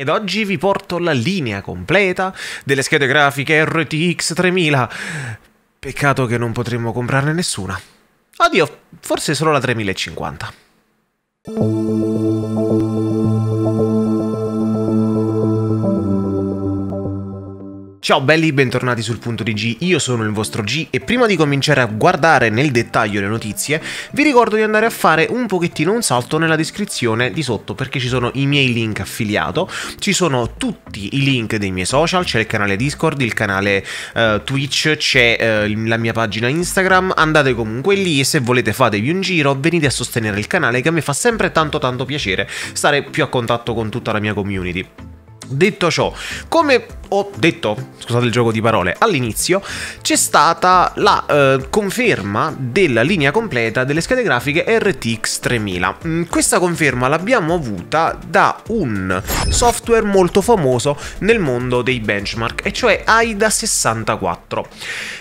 Ed oggi vi porto la linea completa delle schede grafiche RTX 3000. Peccato che non potremo comprarne nessuna. Oddio, forse solo la 3050. Ciao belli, bentornati sul punto di G, io sono il vostro G e prima di cominciare a guardare nel dettaglio le notizie vi ricordo di andare a fare un pochettino un salto nella descrizione di sotto perché ci sono i miei link affiliato, ci sono tutti i link dei miei social, c'è il canale Discord, il canale Twitch, c'è la mia pagina Instagram, andate comunque lì e se volete fatevi un giro, venite a sostenere il canale che a me fa sempre tanto piacere stare più a contatto con tutta la mia community. Detto ciò, come ho detto, scusate il gioco di parole, all'inizio c'è stata la conferma della linea completa delle schede grafiche RTX 3000. Questa conferma l'abbiamo avuta da un software molto famoso nel mondo dei benchmark, e cioè AIDA64.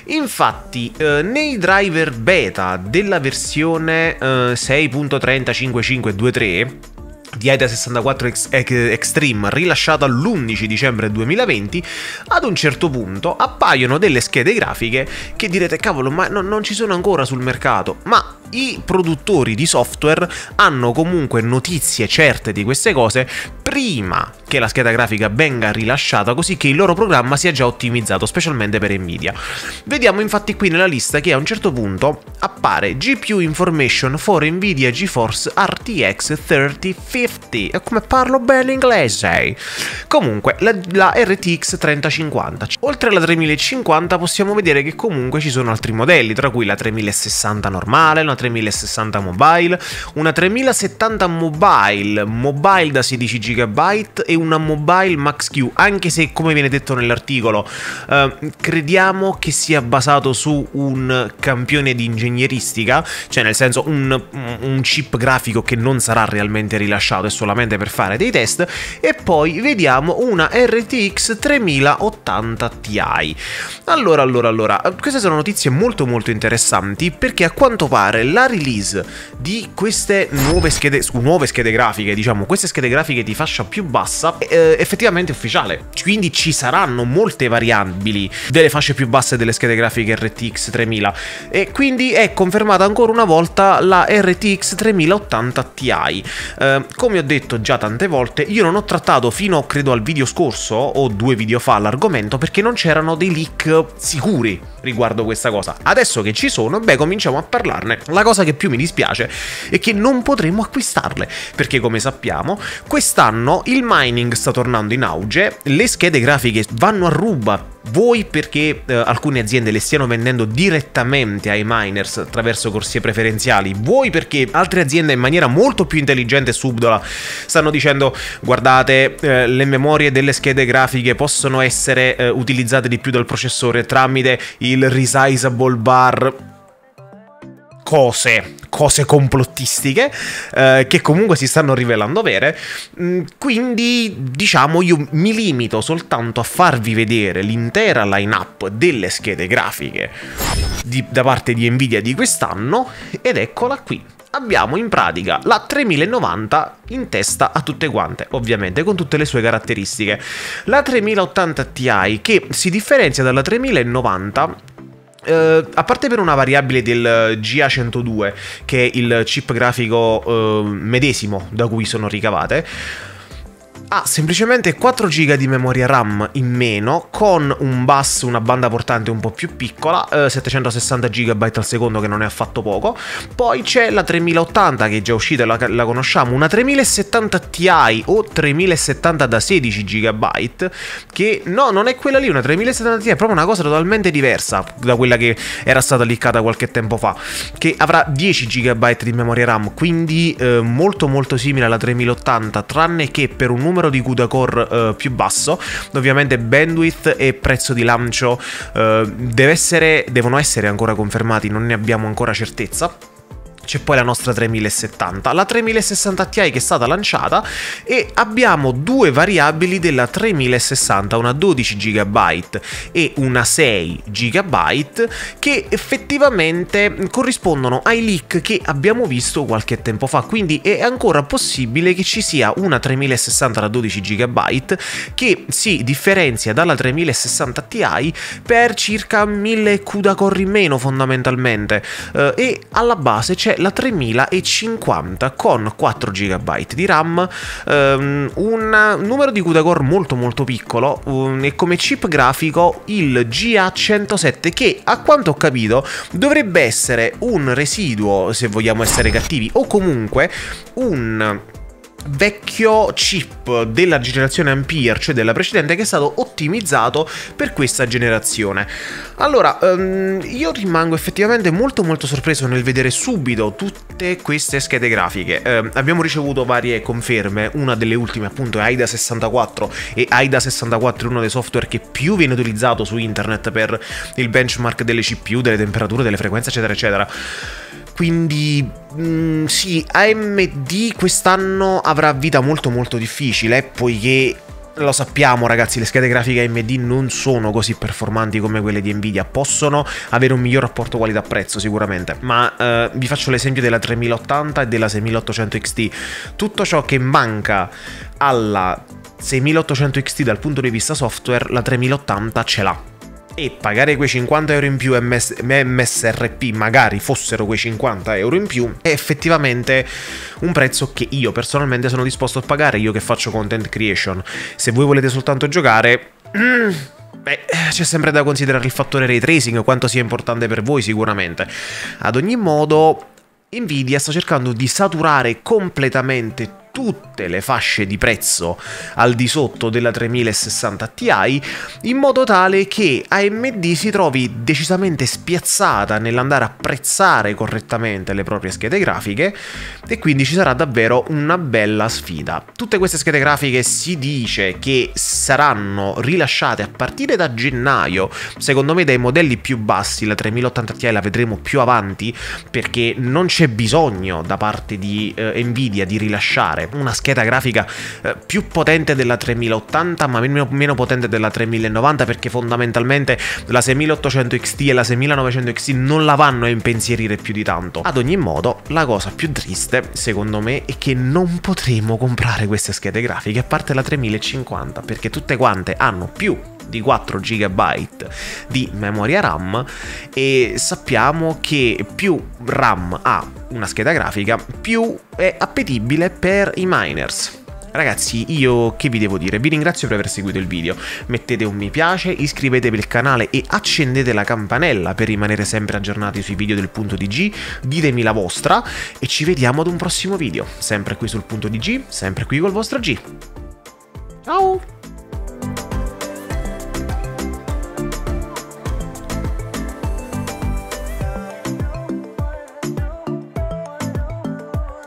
Infatti nei driver beta della versione 6.35523 di AIDA64 Extreme rilasciata l'11 dicembre 2020, ad un certo punto appaiono delle schede grafiche che direte cavolo ma non ci sono ancora sul mercato, ma i produttori di software hanno comunque notizie certe di queste cose prima che la scheda grafica venga rilasciata, così che il loro programma sia già ottimizzato, specialmente per Nvidia. Vediamo infatti qui nella lista che a un certo punto appare GPU Information for Nvidia GeForce RTX 3050. E come parlo bene inglese? Comunque, la RTX 3050. Oltre alla 3050 possiamo vedere che comunque ci sono altri modelli, tra cui la 3060 normale, una 3060 mobile, una 3070 mobile da 16 GB e una mobile max Q, anche se come viene detto nell'articolo crediamo che sia basato su un campione di ingegneristica, cioè nel senso un chip grafico che non sarà realmente rilasciato, è solamente per fare dei test. E poi vediamo una RTX 3080 Ti. Allora, queste sono notizie molto interessanti perché a quanto pare la release di queste nuove schede grafiche, diciamo queste schede grafiche di fascia più bassa, effettivamente ufficiale, quindi ci saranno molte variabili delle fasce più basse delle schede grafiche RTX 3000 e quindi è confermata ancora una volta la RTX 3080 Ti. Come ho detto già tante volte, io non ho trattato fino credo al video scorso o 2 video fa l'argomento perché non c'erano dei leak sicuri riguardo questa cosa. Adesso che ci sono, beh, cominciamo a parlarne. La cosa che più mi dispiace è che non potremo acquistarle perché, come sappiamo, quest'anno il mining sta tornando in auge, le schede grafiche vanno a ruba. Voi perché alcune aziende le stiano vendendo direttamente ai miners attraverso corsie preferenziali, voi perché altre aziende in maniera molto più intelligente e subdola stanno dicendo guardate, le memorie delle schede grafiche possono essere utilizzate di più dal processore tramite il resizable bar. Cose complottistiche che comunque si stanno rivelando vere, quindi diciamo io mi limito soltanto a farvi vedere l'intera line-up delle schede grafiche da parte di Nvidia di quest'anno, ed eccola qui. Abbiamo in pratica la 3090 in testa a tutte quante, ovviamente con tutte le sue caratteristiche. La 3080 Ti che si differenzia dalla 3090 a parte per una variabile del GA102, che è il chip grafico medesimo da cui sono ricavate, ha semplicemente 4 GB di memoria RAM in meno, con un bus, una banda portante un po' più piccola, 760 GB al secondo, che non è affatto poco. Poi c'è la 3080 che è già uscita, la conosciamo, una 3070 Ti o 3070 da 16 GB, che no, non è quella lì, una 3070 Ti è proprio una cosa totalmente diversa da quella che era stata leakata qualche tempo fa, che avrà 10 GB di memoria RAM, quindi molto simile alla 3080, tranne che per un numero di CUDA Core più basso. Ovviamente bandwidth e prezzo di lancio devono essere ancora confermati, non ne abbiamo ancora certezza. c'è poi la nostra 3070, la 3060 Ti che è stata lanciata, e abbiamo due variabili della 3060, una 12 GB e una 6 GB che effettivamente corrispondono ai leak che abbiamo visto qualche tempo fa, quindi è ancora possibile che ci sia una 3060 da 12 GB che si differenzia dalla 3060 Ti per circa 1000 CUDA Core in meno fondamentalmente, e alla base c'è la 3050 con 4 GB di RAM, un numero di CUDA Core molto piccolo, e come chip grafico il GA107, che a quanto ho capito dovrebbe essere un residuo, se vogliamo essere cattivi, o comunque un vecchio chip della generazione Ampere, cioè della precedente, che è stato ottimizzato per questa generazione. Allora, io rimango effettivamente molto sorpreso nel vedere subito tutte queste schede grafiche. Abbiamo ricevuto varie conferme, una delle ultime appunto è AIDA64, e AIDA64 è uno dei software che più viene utilizzato su internet per il benchmark delle CPU, delle temperature, delle frequenze, eccetera eccetera. Quindi sì, AMD quest'anno avrà vita molto difficile, poiché lo sappiamo ragazzi, le schede grafiche AMD non sono così performanti come quelle di Nvidia, possono avere un miglior rapporto qualità-prezzo sicuramente, ma vi faccio l'esempio della 3080 e della 6800 XT, tutto ciò che manca alla 6800 XT dal punto di vista software, la 3080 ce l'ha. E pagare quei 50 euro in più MSRP, magari fossero quei 50 euro in più, è effettivamente un prezzo che io personalmente sono disposto a pagare, io che faccio content creation. Se voi volete soltanto giocare, beh, c'è sempre da considerare il fattore ray tracing, quanto sia importante per voi sicuramente. Ad ogni modo, Nvidia sta cercando di saturare completamente tutte le fasce di prezzo al di sotto della 3060 Ti, in modo tale che AMD si trovi decisamente spiazzata nell'andare a prezzare correttamente le proprie schede grafiche, e quindi ci sarà davvero una bella sfida. Tutte queste schede grafiche si dice che saranno rilasciate a partire da gennaio, secondo me dai modelli più bassi, la 3080 Ti la vedremo più avanti, perché non c'è bisogno da parte di Nvidia di rilasciare una scheda grafica più potente della 3080 ma meno potente della 3090, perché fondamentalmente la 6800 XT e la 6900 XT non la vanno a impensierire più di tanto. Ad ogni modo, la cosa più triste secondo me è che non potremo comprare queste schede grafiche a parte la 3050, perché tutte quante hanno più di 4 GB di memoria RAM, e sappiamo che più RAM ha una scheda grafica, più è appetibile per i miners. Ragazzi, io che vi devo dire, vi ringrazio per aver seguito il video, mettete un mi piace, iscrivetevi al canale e accendete la campanella per rimanere sempre aggiornati sui video del punto di G, ditemi la vostra e ci vediamo ad un prossimo video, sempre qui sul punto di G, sempre qui col vostro G. Ciao!